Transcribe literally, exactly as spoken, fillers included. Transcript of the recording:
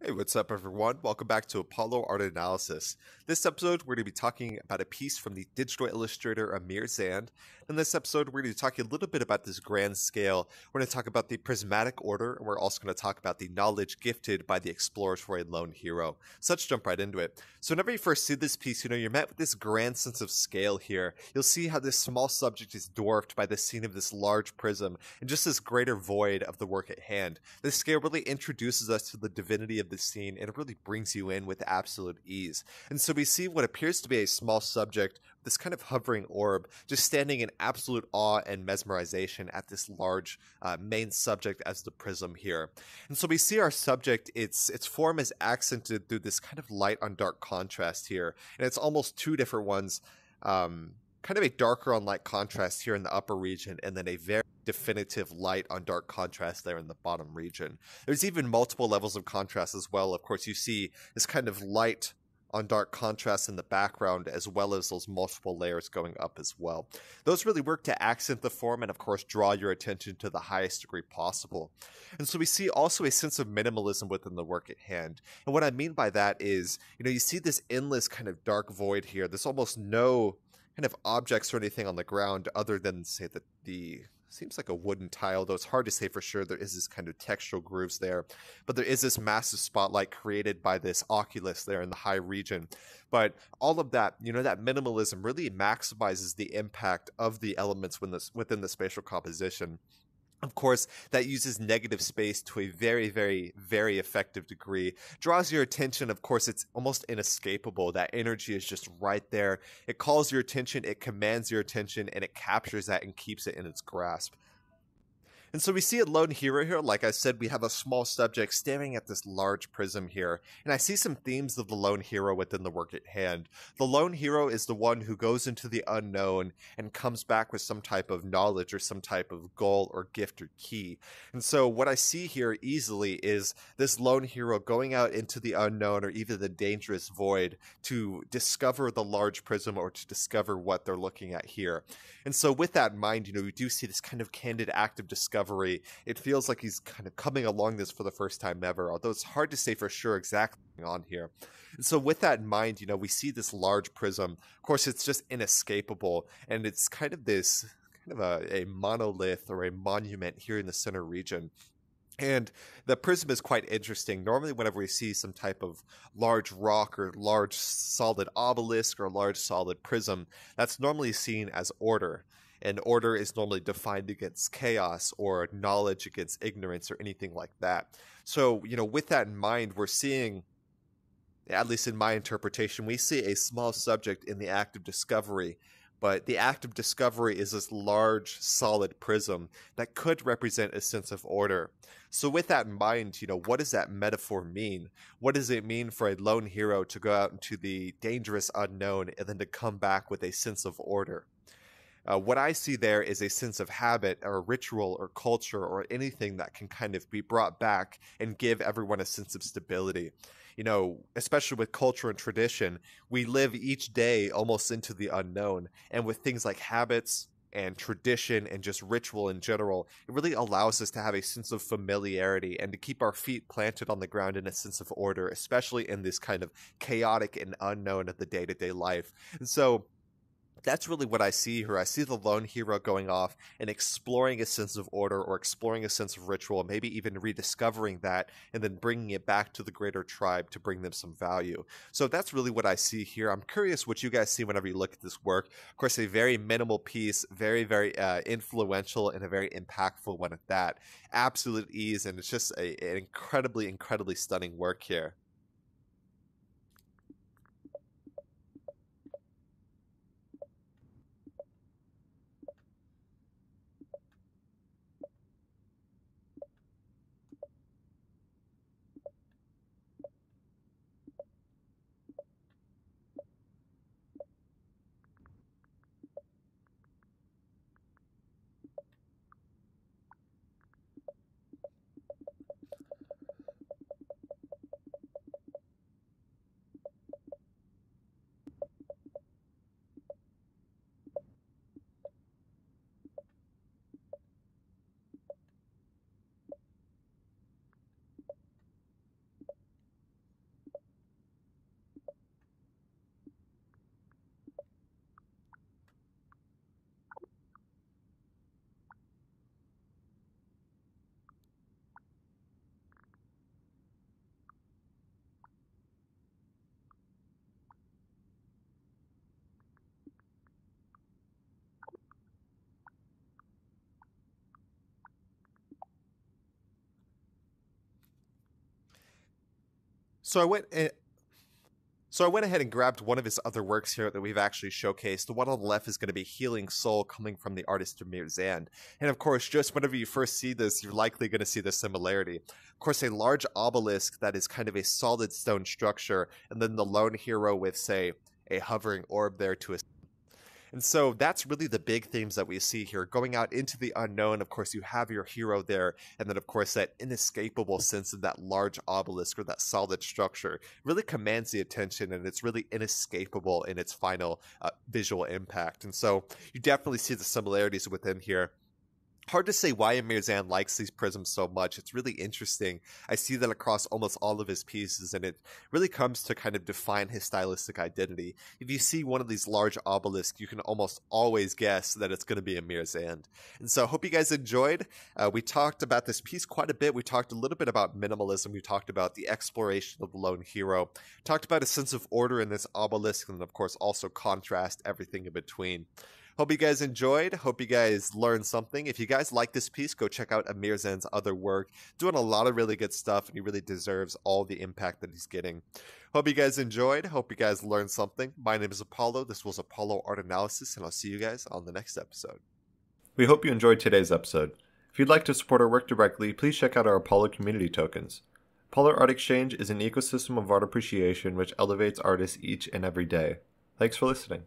Hey, what's up everyone? Welcome back to Apollo Art Analysis. This episode, we're going to be talking about a piece from the digital illustrator Amir Zand. In this episode, we're going to talk a little bit about this grand scale. We're going to talk about the prismatic order, and we're also going to talk about the knowledge gifted by the exploratory lone hero. So let's jump right into it. So whenever you first see this piece, you know, you're met with this grand sense of scale here. You'll see how this small subject is dwarfed by the scene of this large prism, and just this greater void of the work at hand. This scale really introduces us to the divinity of the scene, and it really brings you in with absolute ease. And so we see what appears to be a small subject, this kind of hovering orb, just standing in absolute awe and mesmerization at this large uh, main subject as the prism here. And so we see our subject, its its form is accented through this kind of light on dark contrast here, and it's almost two different ones, um, kind of a darker on light contrast here in the upper region, and then a very definitive light on dark contrast there in the bottom region. There's even multiple levels of contrast as well. Of course, you see this kind of light on dark contrast in the background, as well as those multiple layers going up as well. Those really work to accent the form and, of course, draw your attention to the highest degree possible. And so we see also a sense of minimalism within the work at hand. And what I mean by that is, you know, you see this endless kind of dark void here. There's almost no kind of objects or anything on the ground other than, say, the... the seems like a wooden tile, though it's hard to say for sure. There is this kind of textural grooves there, but there is this massive spotlight created by this oculus there in the high region. But all of that, you know, that minimalism really maximizes the impact of the elements within the, within the spatial composition. Of course, that uses negative space to a very, very, very effective degree. Draws your attention. Of course, it's almost inescapable. That energy is just right there. It calls your attention, it commands your attention, and it captures that and keeps it in its grasp. And so we see a lone hero here. Like I said, we have a small subject staring at this large prism here. And I see some themes of the lone hero within the work at hand. The lone hero is the one who goes into the unknown and comes back with some type of knowledge or some type of goal or gift or key. And so what I see here easily is this lone hero going out into the unknown or even the dangerous void to discover the large prism or to discover what they're looking at here. And so with that in mind, you know, we do see this kind of candid act of discovery. It feels like he's kind of coming along this for the first time ever, although it's hard to say for sure exactly on here. And so with that in mind, you know, we see this large prism. Of course, it's just inescapable, and it's kind of this kind of a, a monolith or a monument here in the center region. And the prism is quite interesting. Normally, whenever we see some type of large rock or large solid obelisk or large solid prism, that's normally seen as order. And order is normally defined against chaos or knowledge against ignorance or anything like that. So, you know, with that in mind, we're seeing, at least in my interpretation, we see a small subject in the act of discovery. But the act of discovery is this large, solid prism that could represent a sense of order. So with that in mind, you know, what does that metaphor mean? What does it mean for a lone hero to go out into the dangerous unknown and then to come back with a sense of order? Uh, what I see there is a sense of habit or ritual or culture or anything that can kind of be brought back and give everyone a sense of stability. You know, especially with culture and tradition, we live each day almost into the unknown. And with things like habits and tradition and just ritual in general, it really allows us to have a sense of familiarity and to keep our feet planted on the ground in a sense of order, especially in this kind of chaotic and unknown of the day-to-day life. And so that's really what I see here. I see the lone hero going off and exploring a sense of order or exploring a sense of ritual, maybe even rediscovering that and then bringing it back to the greater tribe to bring them some value. So that's really what I see here. I'm curious what you guys see whenever you look at this work. Of course, a very minimal piece, very, very uh, influential and a very impactful one at that. Absolute ease, and it's just a, an incredibly, incredibly stunning work here. So I went and, so I went ahead and grabbed one of his other works here that we've actually showcased. The one on the left is going to be Healing Soul, coming from the artist Amir Zand. And of course, just whenever you first see this, you're likely going to see the similarity. Of course, a large obelisk that is kind of a solid stone structure, and then the lone hero with, say, a hovering orb there to a... And so that's really the big themes that we see here. Going out into the unknown, of course, you have your hero there. And then, of course, that inescapable sense of that large obelisk or that solid structure really commands the attention, and it's really inescapable in its final uh, visual impact. And so you definitely see the similarities within here. Hard to say why Amir Zand likes these prisms so much. It's really interesting. I see that across almost all of his pieces, and it really comes to kind of define his stylistic identity. If you see one of these large obelisks, you can almost always guess that it's going to be Amir Zand. And so I hope you guys enjoyed. Uh, we talked about this piece quite a bit. We talked a little bit about minimalism. We talked about the exploration of the lone hero. Talked about a sense of order in this obelisk, and of course also contrast, everything in between. Hope you guys enjoyed. Hope you guys learned something. If you guys like this piece, go check out Amir Zand's other work. Doing a lot of really good stuff, and he really deserves all the impact that he's getting. Hope you guys enjoyed. Hope you guys learned something. My name is Apollo. This was Apollo Art Analysis, and I'll see you guys on the next episode. We hope you enjoyed today's episode. If you'd like to support our work directly, please check out our Apollo community tokens. Apollo Art Exchange is an ecosystem of art appreciation which elevates artists each and every day. Thanks for listening.